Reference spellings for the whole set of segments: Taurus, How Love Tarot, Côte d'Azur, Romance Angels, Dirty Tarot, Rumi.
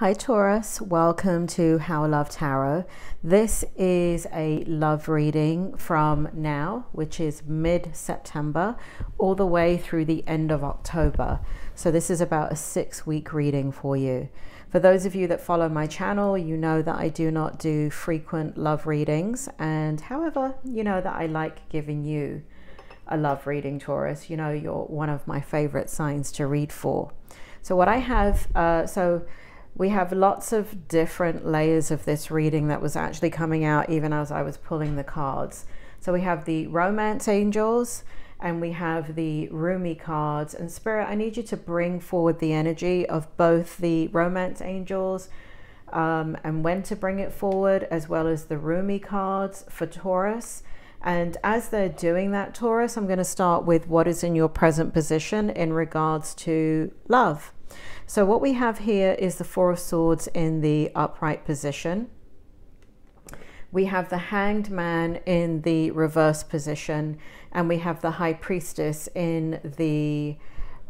Hi Taurus, welcome to How Love Tarot. This is a love reading from now, which is mid-September, all the way through the end of October. So this is about a 6-week reading for you. For those of you that follow my channel, you know that I do not do frequent love readings. And however, you know that I like giving you a love reading, Taurus. You know, you're one of my favorite signs to read for. So what I have, we have lots of different layers of this reading that was actually coming out even as I was pulling the cards. So we have the Romance Angels and we have the Rumi cards. And Spirit, I need you to bring forward the energy of both the Romance Angels and when to bring it forward, as well as the Rumi cards for Taurus. And as they're doing that, Taurus, I'm going to start with what is in your present position in regards to love. So what we have here is the Four of Swords in the upright position. We have the Hanged Man in the reverse position, and we have the High Priestess in the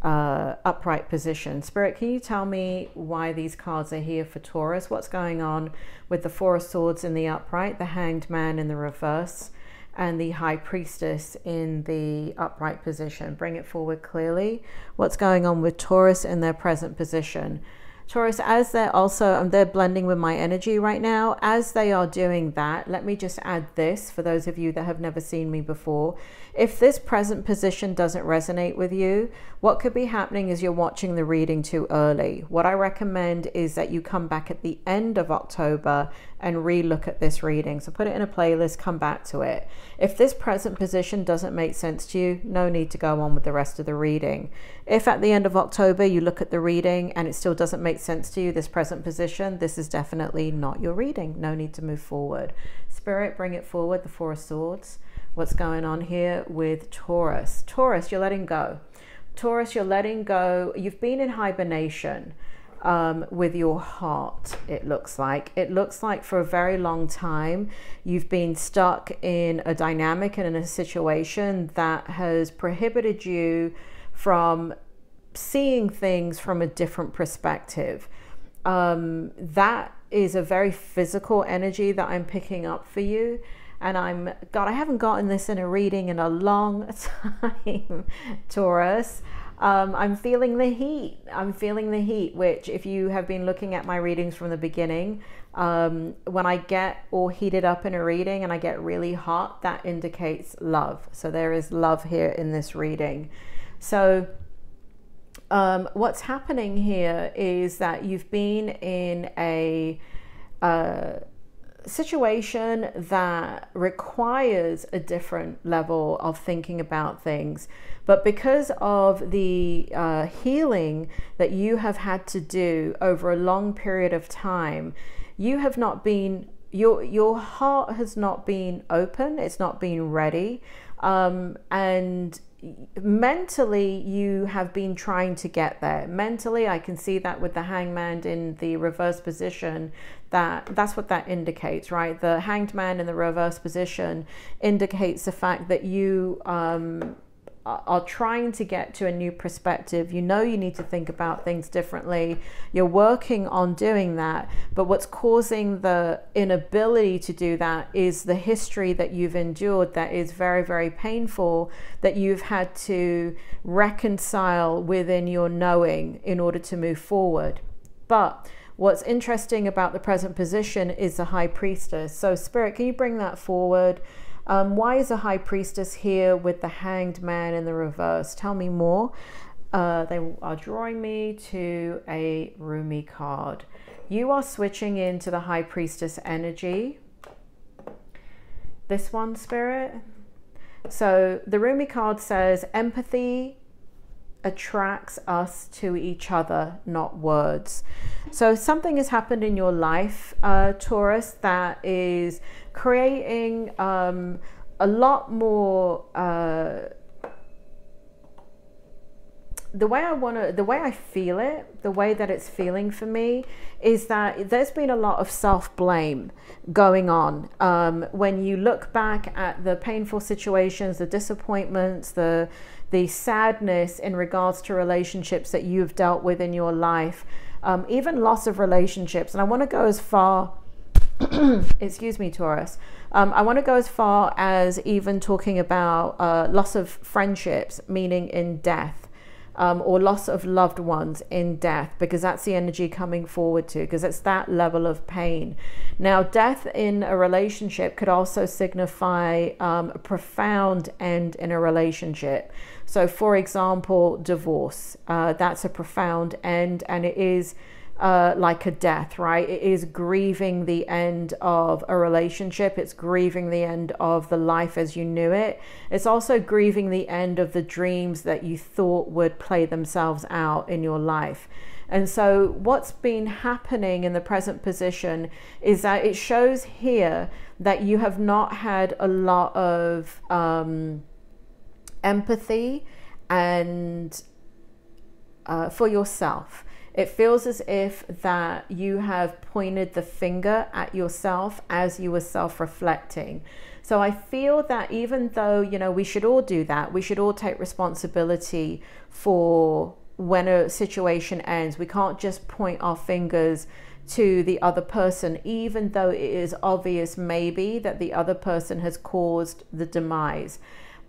upright position. Spirit, can you tell me why these cards are here for Taurus? What's going on with the Four of Swords in the upright, the Hanged Man in the reverse, and the High Priestess in the upright position? Bring it forward clearly. What's going on with Taurus in their present position? Taurus, as they're also, and they're blending with my energy right now, as they are doing that, let me just add this for those of you that have never seen me before. If this present position doesn't resonate with you, what could be happening is you're watching the reading too early. What I recommend is that you come back at the end of October and relook at this reading. So put it in a playlist, come back to it. If this present position doesn't make sense to you, no need to go on with the rest of the reading. If at the end of October you look at the reading and it still doesn't make sense to you, this present position, this is definitely not your reading. No need to move forward. Spirit, bring it forward, the Four of Swords. What's going on here with Taurus? Taurus, you're letting go. Taurus, you're letting go. You've been in hibernation with your heart, it looks like. It looks like for a very long time, you've been stuck in a dynamic and in a situation that has prohibited you from seeing things from a different perspective. That is a very physical energy that I'm picking up for you. And God, I haven't gotten this in a reading in a long time, Taurus. I'm feeling the heat. I'm feeling the heat, which if you have been looking at my readings from the beginning, when I get all heated up in a reading and I get really hot, that indicates love. So there is love here in this reading. So what's happening here is that you've been in a situation that requires a different level of thinking about things, but because of the healing that you have had to do over a long period of time, you have not been, your heart has not been open, it's not been ready, and mentally you have been trying to get there. Mentally, I can see that with the Hanged Man in the reverse position, that's what that indicates, right? The Hanged Man in the reverse position indicates the fact that you are trying to get to a new perspective. You know you need to think about things differently. You're working on doing that, but what's causing the inability to do that is the history that you've endured that is very, very painful, that you've had to reconcile within your knowing in order to move forward. But what's interesting about the present position is the High Priestess. So Spirit, can you bring that forward? Why is the High Priestess here with the Hanged Man in the reverse? Tell me more. They are drawing me to a Rumi card. You are switching into the High Priestess energy. This one, Spirit. So the Rumi card says, empathy attracts us to each other, not words. So something has happened in your life, Taurus, that is creating a lot more, the way I feel it, the way that it's feeling for me is that there's been a lot of self-blame going on. When you look back at the painful situations, the disappointments, the sadness in regards to relationships that you've dealt with in your life, even loss of relationships. And I want to go as far, excuse me, Taurus, I want to go as far as even talking about loss of friendships, meaning in death, or loss of loved ones in death, because that's the energy coming forward too, because it's that level of pain. Now, death in a relationship could also signify a profound end in a relationship. So for example, divorce, that's a profound end, and it is like a death, right? It is grieving the end of a relationship. It's grieving the end of the life as you knew it. It's also grieving the end of the dreams that you thought would play themselves out in your life. And so what's been happening in the present position is that it shows here that you have not had a lot of empathy and for yourself. It feels as if that you have pointed the finger at yourself as you were self-reflecting. So I feel that even though, you know, we should all do that, we should all take responsibility for when a situation ends. We can't just point our fingers to the other person, even though it is obvious maybe that the other person has caused the demise.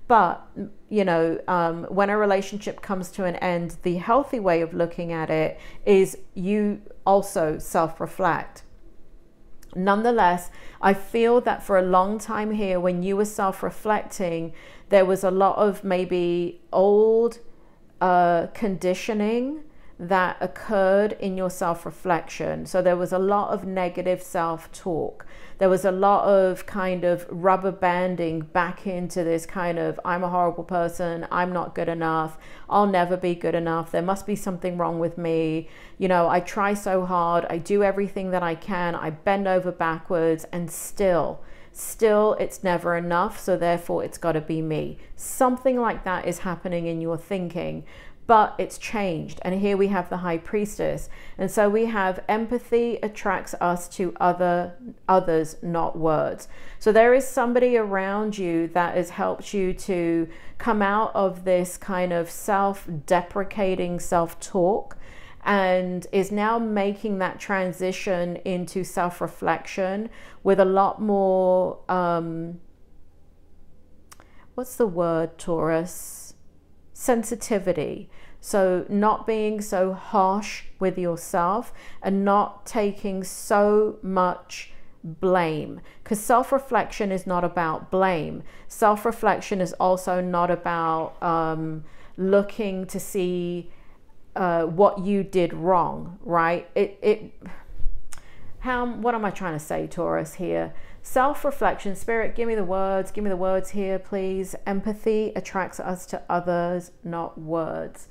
But, you know, when a relationship comes to an end, the healthy way of looking at it is you also self-reflect. Nonetheless, I feel that for a long time here, when you were self-reflecting, there was a lot of maybe old conditioning that occurred in your self-reflection. So there was a lot of negative self-talk. There was a lot of kind of rubber banding back into this kind of, I'm a horrible person, I'm not good enough, I'll never be good enough, there must be something wrong with me, you know, I try so hard, I do everything that I can, I bend over backwards, and still it's never enough, so therefore it's got to be me. Something like that is happening in your thinking. But it's changed, and here we have the High Priestess, and so we have empathy attracts us to others, not words. So there is somebody around you that has helped you to come out of this kind of self-deprecating self-talk, and is now making that transition into self-reflection with a lot more what's the word, Taurus? Sensitivity. So not being so harsh with yourself and not taking so much blame, because self-reflection is not about blame. Self-reflection is also not about looking to see what you did wrong, right? What am I trying to say, Taurus, here? Self-reflection, Spirit, give me the words here, please. Empathy attracts us to others, not words.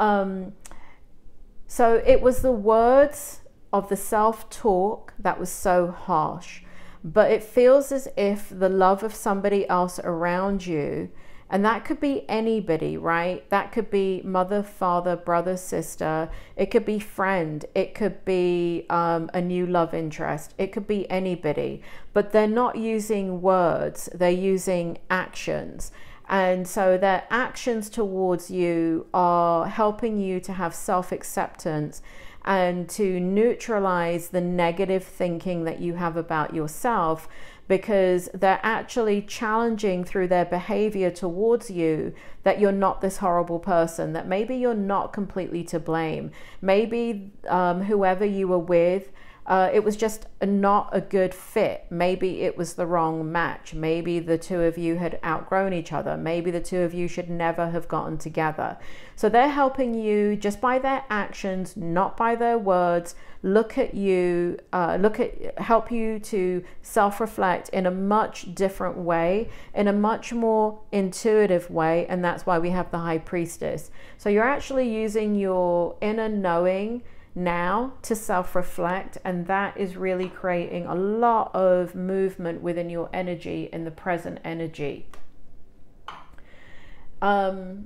So it was the words of the self-talk that was so harsh, but it feels as if the love of somebody else around you, and that could be anybody, right? That could be mother, father, brother, sister. It could be friend. It could be a new love interest. It could be anybody. But they're not using words. They're using actions. And so their actions towards you are helping you to have self-acceptance and to neutralize the negative thinking that you have about yourself, because they're actually challenging through their behavior towards you that you're not this horrible person, that maybe you're not completely to blame. Maybe whoever you were with, it was just not a good fit. Maybe it was the wrong match. Maybe the two of you had outgrown each other. Maybe the two of you should never have gotten together. So they're helping you just by their actions, not by their words, look at you, help you to self-reflect in a much different way, in a much more intuitive way. And that's why we have the High Priestess. So you're actually using your inner knowing now to self-reflect, and that is really creating a lot of movement within your energy in the present energy.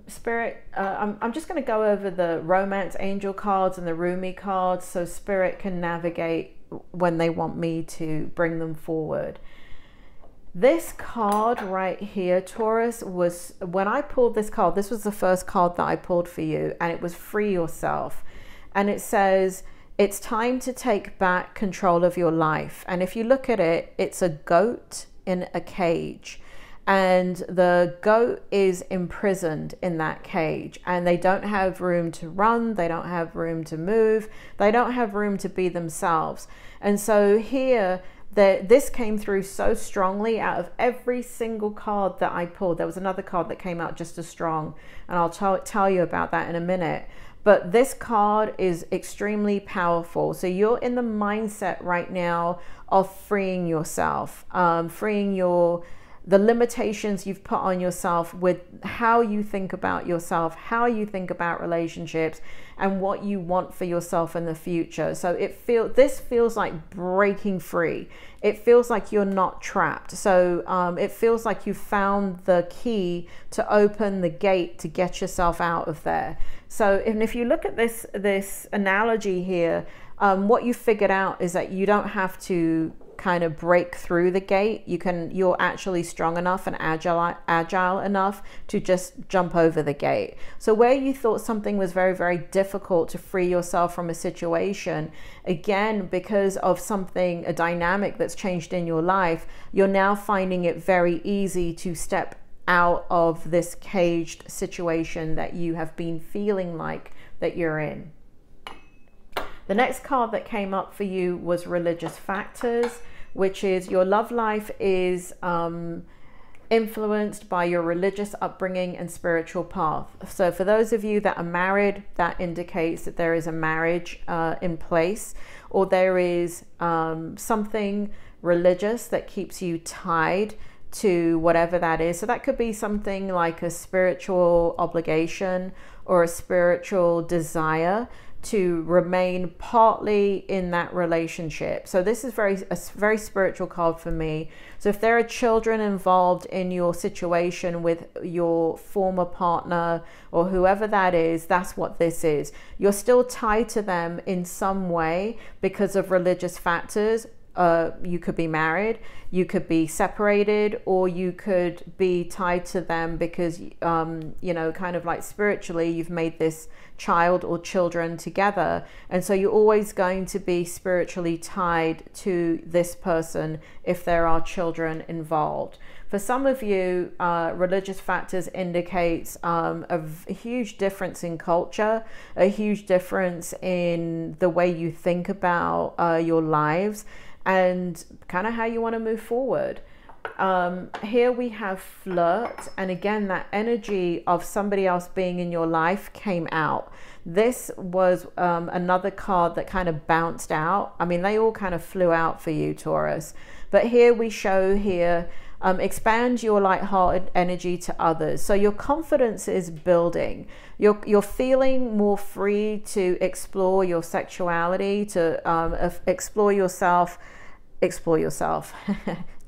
Spirit, I'm just going to go over the Romance Angel cards and the Rumi cards so Spirit can navigate when they want me to bring them forward. This card right here, Taurus, was when I pulled this card, this was the first card that I pulled for you, and it was Free Yourself. And it says, It's time to take back control of your life. And if you look at it, it's a goat in a cage. And the goat is imprisoned in that cage, and they don't have room to run, they don't have room to move, they don't have room to be themselves. And so here, this came through so strongly out of every single card that I pulled. There was another card that came out just as strong, and I'll tell you about that in a minute. But this card is extremely powerful. So you're in the mindset right now of freeing yourself, freeing the limitations you've put on yourself with how you think about yourself, how you think about relationships, and what you want for yourself in the future. So this feels like breaking free. It feels like you're not trapped. So it feels like you found the key to open the gate to get yourself out of there. So, and if you look at this analogy here, what you figured out is that you don't have to kind of break through the gate. You're actually strong enough and agile enough to just jump over the gate. So where you thought something was very, very difficult to free yourself from a situation, again, because of a dynamic that's changed in your life, you're now finding it very easy to step out of this caged situation that you have been feeling like that you're in. The next card that came up for you was religious factors, which is your love life is influenced by your religious upbringing and spiritual path. So for those of you that are married, that indicates that there is a marriage in place, or there is something religious that keeps you tied to whatever that is. So that could be something like a spiritual obligation or a spiritual desire to remain partly in that relationship. So this is a very spiritual card for me. So if there are children involved in your situation with your former partner or whoever that is, that's what this is. You're still tied to them in some way because of religious factors. You could be married, you could be separated, or you could be tied to them because, you know, kind of like spiritually, you've made this child or children together. And so you're always going to be spiritually tied to this person if there are children involved. For some of you, religious factors indicates a huge difference in culture, a huge difference in the way you think about your lives and kind of how you want to move forward. Here we have flirt, and again, that energy of somebody else being in your life came out. This was another card that kind of bounced out. I mean, they all kind of flew out for you, Taurus. But here we show here, expand your light-hearted energy to others. So your confidence is building. You're feeling more free to explore your sexuality, to explore yourself.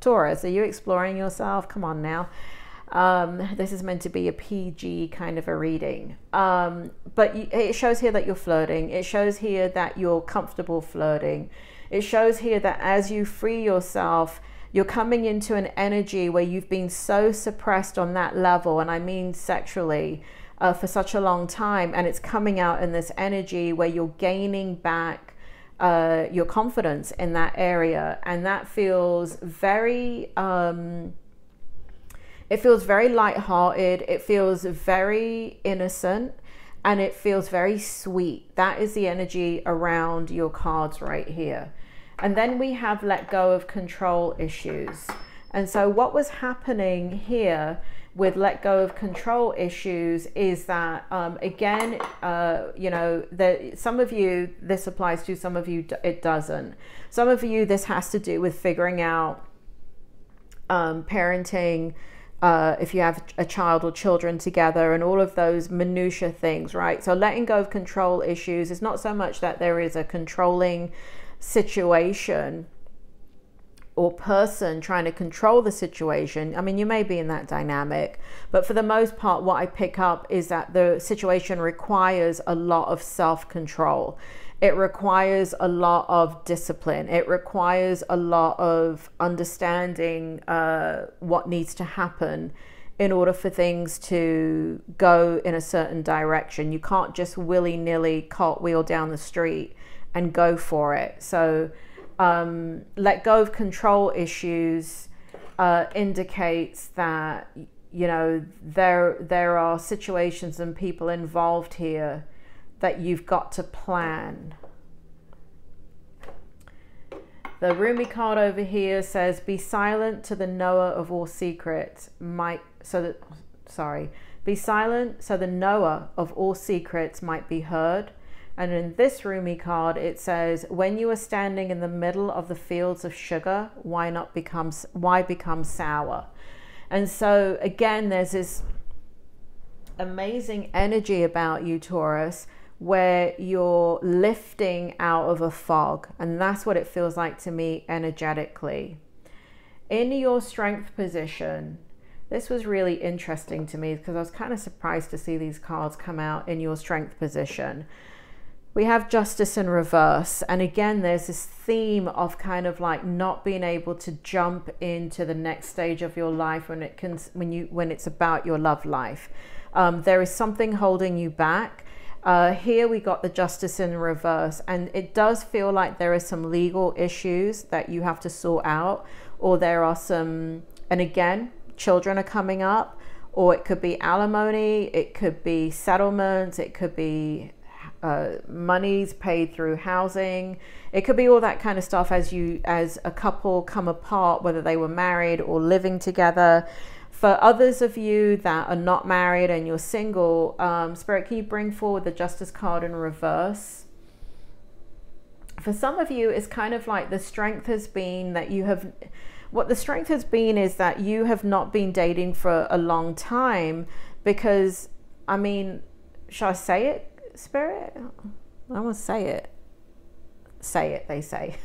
Taurus, are you exploring yourself? Come on now. This is meant to be a PG kind of a reading. But it shows here that you're flirting. It shows here that you're comfortable flirting. It shows here that as you free yourself, you're coming into an energy where you've been so suppressed on that level, and I mean sexually, for such a long time, and it's coming out in this energy where you're gaining back your confidence in that area, and that feels very, it feels very lighthearted, it feels very innocent, and it feels very sweet. That is the energy around your cards right here. And then we have let go of control issues. And so what was happening here with let go of control issues is that, again, you know, some of you this applies to, some of you it doesn't. Some of you this has to do with figuring out parenting, if you have a child or children together, and all of those minutiae things, right? So letting go of control issues is not so much that there is a controlling situation or person trying to control the situation. I mean, you may be in that dynamic, but for the most part, what I pick up is that the situation requires a lot of self-control. It requires a lot of discipline. It requires a lot of understanding what needs to happen in order for things to go in a certain direction. You can't just willy-nilly cartwheel down the street and go for it. So let go of control issues indicates that, you know, there are situations and people involved here that you've got to plan. The Rumi card over here says, be silent to the knower of all secrets, be silent so the knower of all secrets might be heard. And in this Rumi card, it says, when you are standing in the middle of the fields of sugar, why become sour? And so again, there's this amazing energy about you, Taurus, where you're lifting out of a fog. And that's what it feels like to me energetically. In your strength position, this was really interesting to me because I was kind of surprised to see these cards come out in your strength position. We have justice in reverse. And again, there's this theme of kind of like not being able to jump into the next stage of your life when it can, when it's about your love life. There is something holding you back. Here we got the justice in reverse, and it does feel like there are some legal issues that you have to sort out, or there are some, and again, children are coming up, or it could be alimony, it could be settlements, it could be monies paid through housing. It could be all that kind of stuff as a couple come apart, whether they were married or living together. For others of you that are not married and you're single, Spirit, can you bring forward the Justice card in reverse? For some of you, it's kind of like the strength has been that you have, what the strength has been is that you have not been dating for a long time because, I mean, shall I say it? Spirit, I want to say it, they say.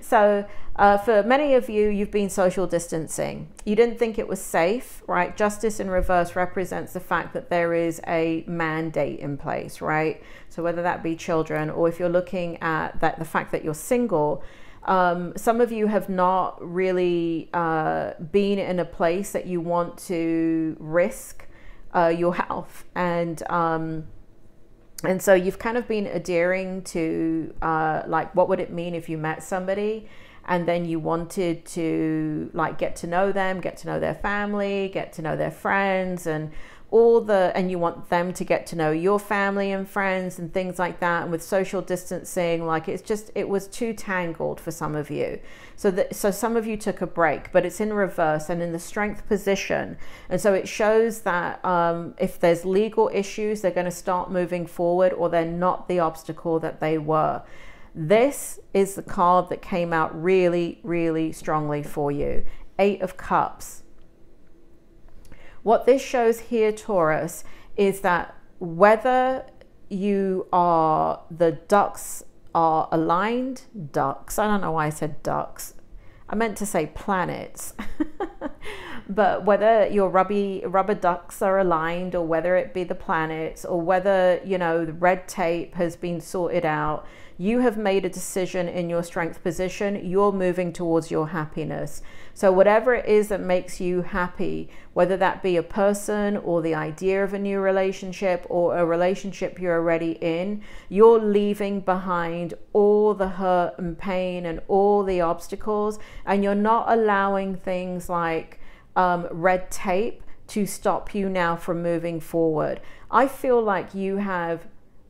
So for many of you, you've been social distancing. You didn't think it was safe, right? Justice in reverse represents the fact that there is a mandate in place, right? So whether that be children, or if you're looking at that, the fact that you're single, some of you have not really been in a place that you want to risk your health, and so you've kind of been adhering to like, what would it mean if you met somebody and then you wanted to like get to know them, get to know their family, get to know their friends, and and you want them to get to know your family and friends and things like that. And with social distancing, like it's just, it was too tangled for some of you. So some of you took a break, but it's in reverse and in the strength position. And so it shows that if there's legal issues, they're going to start moving forward, or they're not the obstacle that they were. This is the card that came out really, really strongly for you. Eight of Cups. What this shows here, Taurus, is that whether you are, the ducks are aligned, ducks, I don't know why I said ducks, I meant to say planets, but whether your rubber ducks are aligned, or whether it be the planets, or whether, you know, the red tape has been sorted out, you have made a decision in your strength position. You're moving towards your happiness. So whatever it is that makes you happy, whether that be a person or the idea of a new relationship or a relationship you're already in, you're leaving behind all the hurt and pain and all the obstacles. And you're not allowing things like red tape to stop you now from moving forward. I feel like you have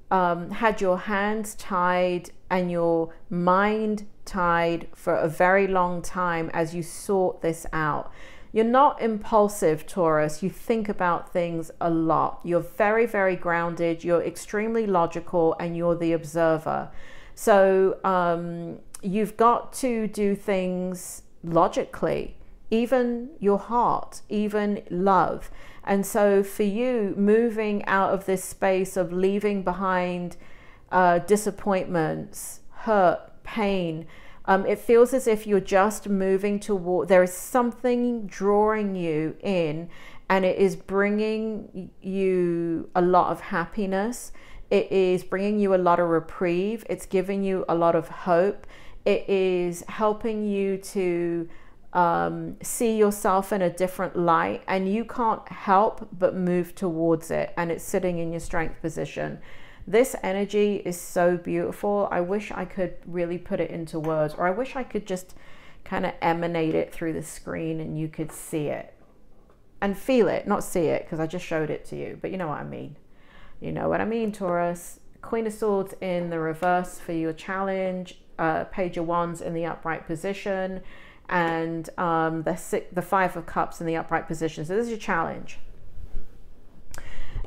had your hands tied and your mind tied for a very long time as you sort this out. You're not impulsive, Taurus. You think about things a lot. You're very, very grounded. You're extremely logical, and you're the observer. So you've got to do things logically, even your heart, even love. And so for you, moving out of this space of leaving behind disappointments, hurt, pain, it feels as if you're just moving toward, there is something drawing you in, and it is bringing you a lot of happiness. It is bringing you a lot of reprieve. It's giving you a lot of hope. It is helping you to see yourself in a different light, and you can't help but move towards it, and it's sitting in your strength position. This energy is so beautiful. I wish I could really put it into words, or I wish I could just kind of emanate it through the screen and you could see it and feel it, not see it, because I just showed it to you, but you know what I mean. You know what I mean, Taurus. Queen of Swords in the reverse for your challenge, Page of Wands in the upright position, and the Five of Cups in the upright position. So this is your challenge.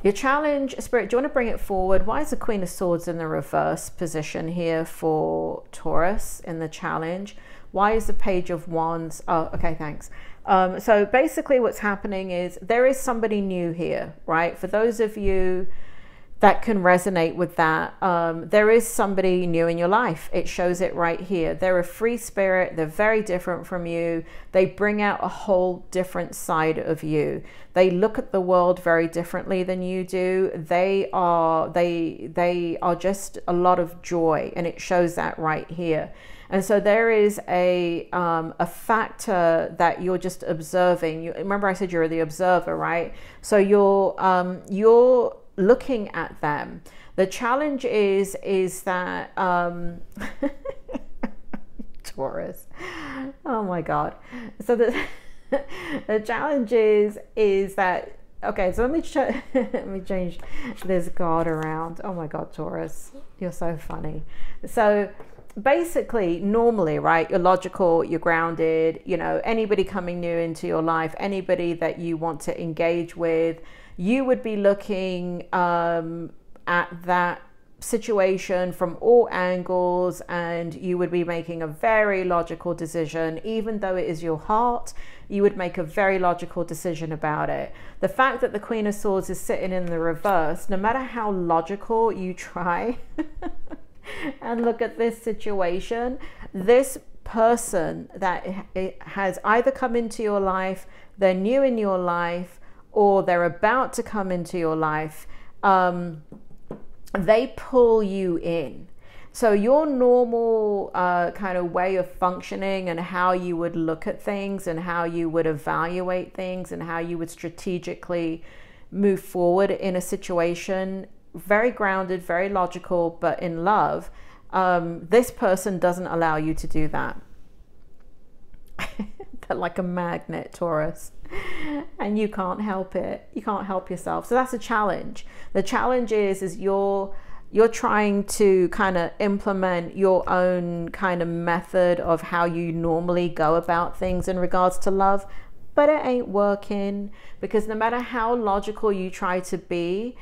Your challenge, Spirit, do you want to bring it forward? Why is the Queen of Swords in the reverse position here for Taurus in the challenge? Why is the Page of Wands? Oh, okay, thanks. So basically what's happening is there is somebody new here, right? For those of you that can resonate with that, there is somebody new in your life. It shows it right here. They're a free spirit. They're very different from you. They bring out a whole different side of you. They look at the world very differently than you do. They are just a lot of joy, and it shows that right here. And so there is a factor that you're just observing. You remember I said you're the observer, right? So you're looking at them. The challenge is that Taurus, oh my god. So the challenge is that, okay, so let me change this card around. Oh my god, Taurus, you're so funny. So basically, normally, right, you're logical, you're grounded, you know, anybody coming new into your life, anybody that you want to engage with, you would be looking at that situation from all angles, and you would be making a very logical decision. Even though it is your heart, you would make a very logical decision about it. The fact that the Queen of Swords is sitting in the reverse, no matter how logical you try and look at this situation, this person that has either come into your life, they're new in your life, or they're about to come into your life, they pull you in. So your normal kind of way of functioning and how you would look at things and how you would evaluate things and how you would strategically move forward in a situation, very grounded, very logical, but in love, this person doesn't allow you to do that. They're like a magnet, Taurus, and you can't help it. You can't help yourself. So that's a challenge. The challenge is you're trying to kind of implement your own kind of method of how you normally go about things in regards to love, but it ain't working, because no matter how logical you try to be,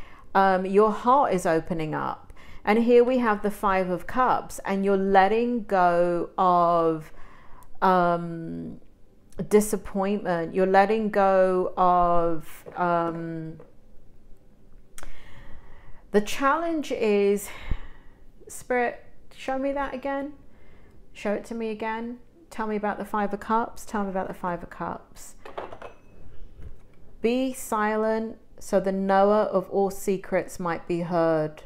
your heart is opening up. And here we have the Five of Cups, and you're letting go of disappointment. You're letting go of the challenge is, Spirit, show me that again. Show it to me again. Tell me about the Five of Cups. Tell me about the Five of Cups. Be silent, so the knower of all secrets might be heard.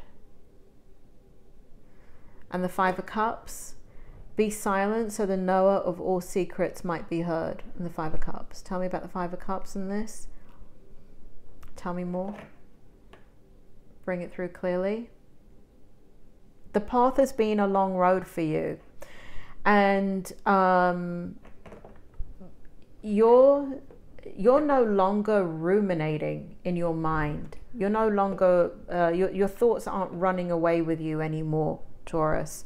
And the Five of Cups. Be silent, so the knower of all secrets might be heard. And the Five of Cups. Tell me about the Five of Cups in this. Tell me more. Bring it through clearly. The path has been a long road for you. And you're no longer ruminating in your mind. You're no longer, your thoughts aren't running away with you anymore, Taurus.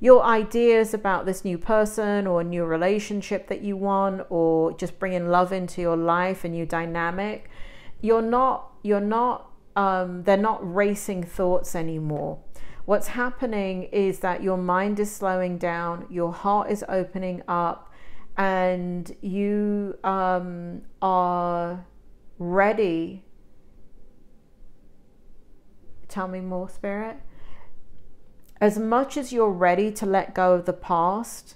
Your ideas about this new person or a new relationship that you want, or just bringing love into your life, a new dynamic, they're not racing thoughts anymore. What's happening is that your mind is slowing down, your heart is opening up, and you are ready. Tell me more, Spirit. As much as you're ready to let go of the past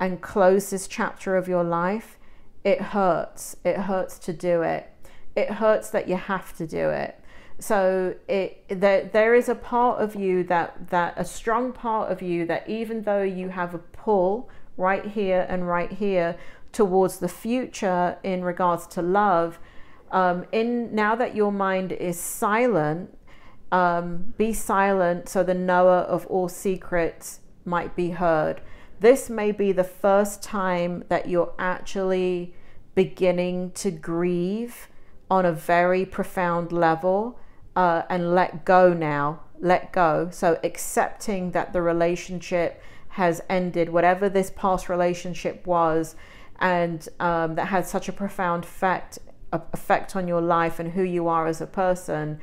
and close this chapter of your life, it hurts. It hurts to do it. It hurts that you have to do it. So there is a part of you that a strong part of you that, even though you have a pull right here and right here towards the future in regards to love, now that your mind is silent, Be silent so the knower of all secrets might be heard. This may be the first time that you're actually beginning to grieve on a very profound level, and let go now, let go. So accepting that the relationship has ended, whatever this past relationship was, and that had such a profound effect on your life and who you are as a person.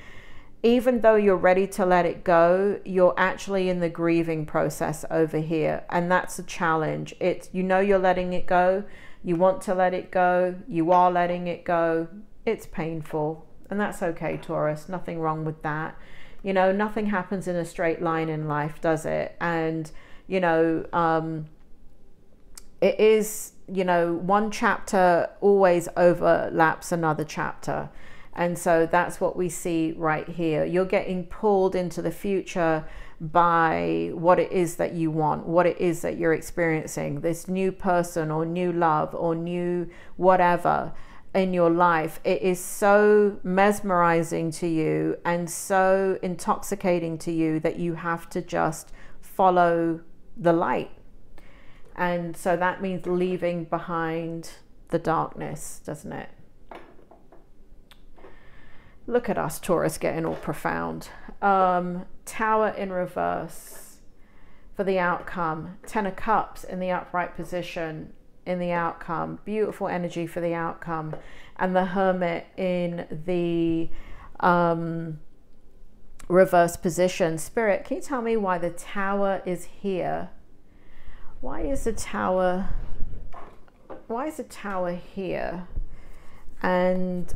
Even though you're ready to let it go, you're actually in the grieving process over here, and that's a challenge. It's, you know, you're letting it go, you want to let it go, you are letting it go. It's painful, and that's okay, Taurus. Nothing wrong with that. You know, nothing happens in a straight line in life, does it? And you know, it is, you know, one chapter always overlaps another chapter. And so that's what we see right here. You're getting pulled into the future by what it is that you want, what it is that you're experiencing, this new person or new love or new whatever in your life. It is so mesmerizing to you and so intoxicating to you that you have to just follow the light. And so that means leaving behind the darkness, doesn't it? Look at us, Taurus, getting all profound. Tower in reverse for the outcome. Ten of Cups in the upright position in the outcome. Beautiful energy for the outcome. And the Hermit in the reverse position. Spirit, can you tell me why the Tower is here? Why is the Tower here? And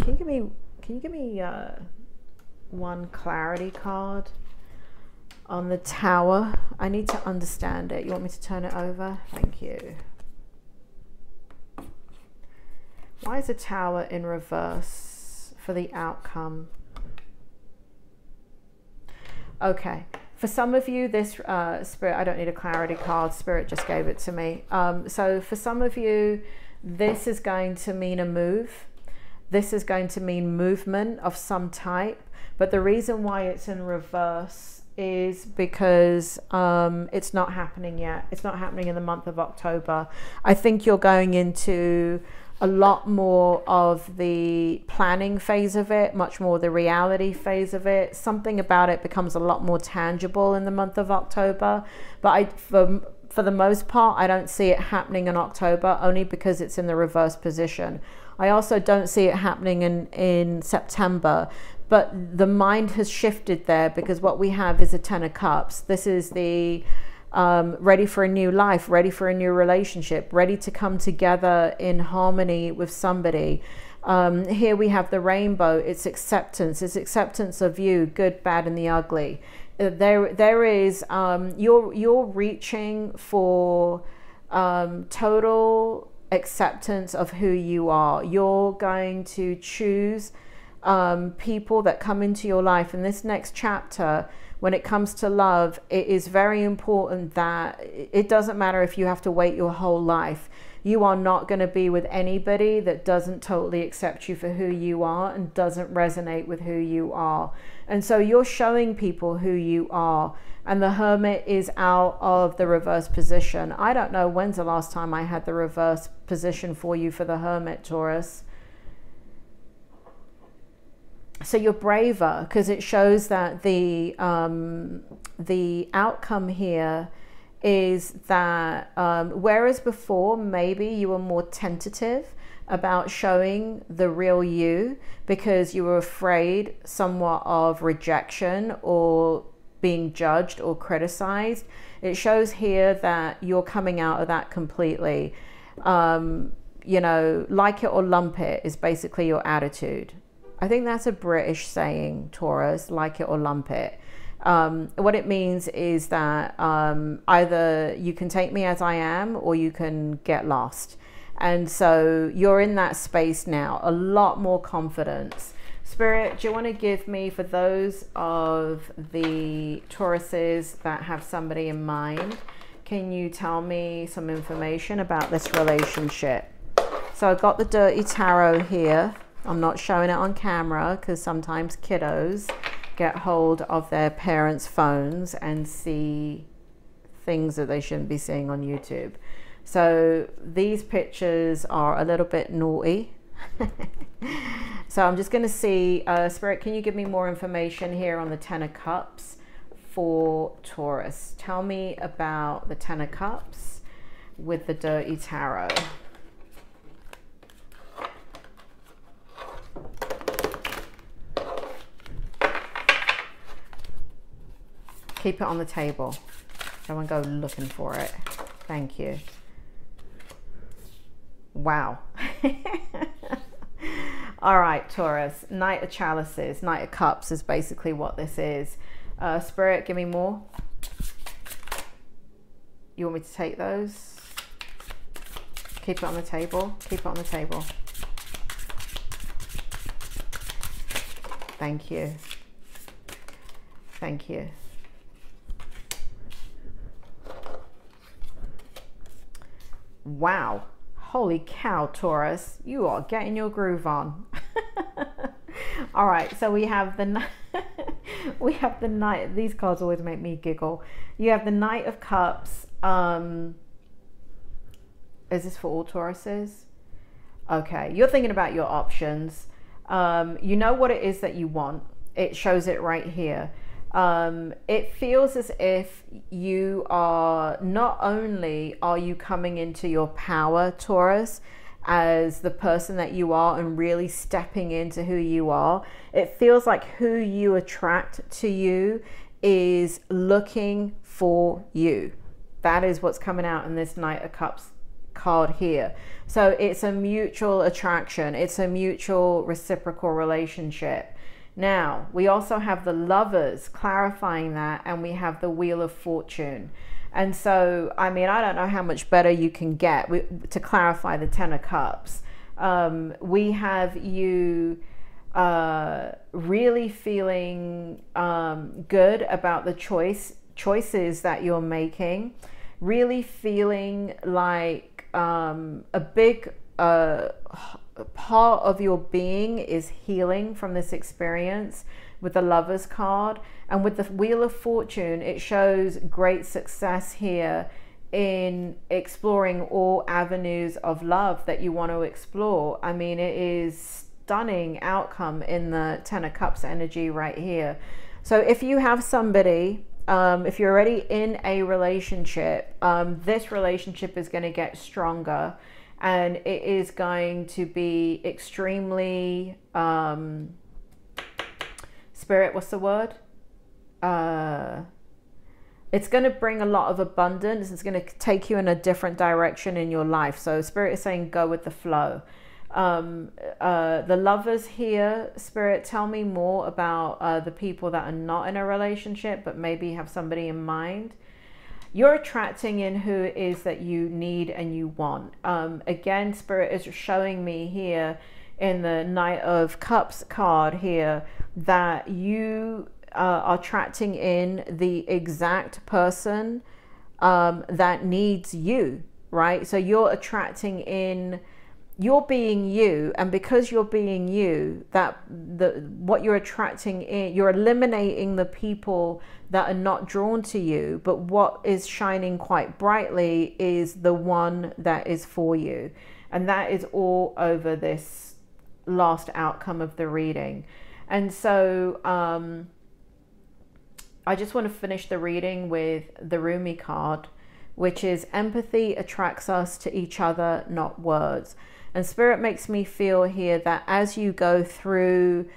Can you give me one clarity card on the Tower? I need to understand it. You want me to turn it over? Thank you. Why is the Tower in reverse for the outcome? Okay. For some of you, this Spirit, I don't need a clarity card. Spirit just gave it to me. So for some of you, this is going to mean a move. This is going to mean movement of some type, but the reason why it's in reverse is because it's not happening yet. It's not happening in the month of October. I think you're going into a lot more of the planning phase of it, much more the reality phase of it. Something about it becomes a lot more tangible in the month of October, but for the most part, I don't see it happening in October, only because it's in the reverse position. I also don't see it happening in September, but the mind has shifted there, because what we have is a Ten of Cups. This is the ready for a new life, ready for a new relationship, ready to come together in harmony with somebody. Here we have the Rainbow. It's acceptance of you, good, bad, and the ugly. There is, you're reaching for total acceptance of who you are. You're going to choose people that come into your life in this next chapter. When it comes to love, it is very important that it doesn't matter if you have to wait your whole life. You are not going to be with anybody that doesn't totally accept you for who you are and doesn't resonate with who you are. And so you're showing people who you are. And the Hermit is out of the reverse position. I don't know when's the last time I had the reverse position for you for the Hermit, Taurus. So you're braver, because it shows that the outcome here is that whereas before maybe you were more tentative about showing the real you because you were afraid somewhat of rejection or being judged or criticized, it shows here that you're coming out of that completely. You know, like it or lump it is basically your attitude. I think that's a British saying, Taurus, like it or lump it. What it means is that either you can take me as I am or you can get lost. And so you're in that space now, a lot more confidence. Spirit, do you want to give me, for those of the Tauruses that have somebody in mind, can you tell me some information about this relationship? So I've got the Dirty Tarot here I'm not showing it on camera because sometimes kiddos get hold of their parents' phones and see things that they shouldn't be seeing on YouTube. So these pictures are a little bit naughty. So I'm just going to see, Spirit, can you give me more information here on the Ten of Cups for Taurus? Tell me about the Ten of Cups with the Dirty Tarot. Keep it on the table. Don't go looking for it. Thank you. Wow. All right, Taurus. Knight of Chalices, Knight of Cups is basically what this is. Spirit, give me more. You want me to take those? Keep it on the table. Keep it on the table. Thank you. Thank you. Wow. Holy cow, Taurus. You are getting your groove on. All right, so we have the Knight. These cards always make me giggle. You have the Knight of Cups. Is this for all Tauruses? Okay, you're thinking about your options. You know what it is that you want. It shows it right here. It feels as if you are, not only are you coming into your power, Taurus, as the person that you are and really stepping into who you are, it feels like who you attract to you is looking for you. That is what's coming out in this Knight of Cups card here. So it's a mutual attraction. It's a mutual reciprocal relationship. Now, we also have the Lovers clarifying that, and we have the Wheel of Fortune. And so, I mean, I don't know how much better you can get to clarify the Ten of Cups. We have you really feeling good about the choices that you're making, really feeling like a big... part of your being is healing from this experience with the Lovers card, and with the Wheel of Fortune it shows great success here in exploring all avenues of love that you want to explore. I mean, it is stunning outcome in the Ten of Cups energy right here. So if you have somebody, if you're already in a relationship, this relationship is going to get stronger. And it is going to be extremely, Spirit, what's the word? It's going to bring a lot of abundance. It's going to take you in a different direction in your life. So Spirit is saying, go with the flow. The Lovers here, Spirit, tell me more about the people that are not in a relationship, but maybe have somebody in mind. You're attracting in who it is that you need and you want. Again, Spirit is showing me here in the Knight of Cups card here that you are attracting in the exact person that needs you, right? So you're attracting in, you're being you, and because you're being you, that what you're attracting in, you're eliminating the people that are not drawn to you, but what is shining quite brightly is the one that is for you. And that is all over this last outcome of the reading. And so I just want to finish the reading with the Rumi card, which is empathy attracts us to each other, not words. And Spirit makes me feel here that as you go through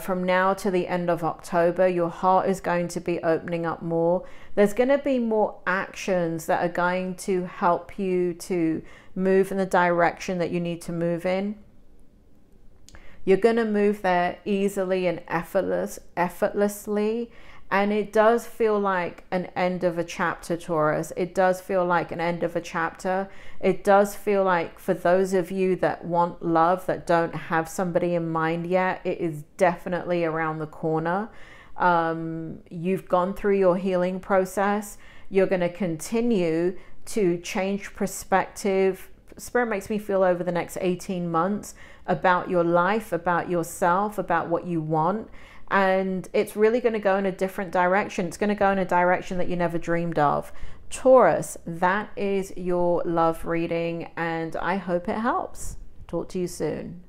from now to the end of October, your heart is going to be opening up more. There's going to be more actions that are going to help you to move in the direction that you need to move in. You're going to move there easily and effortlessly. And it does feel like an end of a chapter, Taurus. It does feel like an end of a chapter. It does feel like for those of you that want love, that don't have somebody in mind yet, it is definitely around the corner. You've gone through your healing process. You're going to continue to change perspective, Spirit makes me feel over the next 18 months about your life, about yourself, about what you want. And it's really going to go in a different direction. It's going to go in a direction that you never dreamed of. Taurus, that is your love reading, and I hope it helps. Talk to you soon.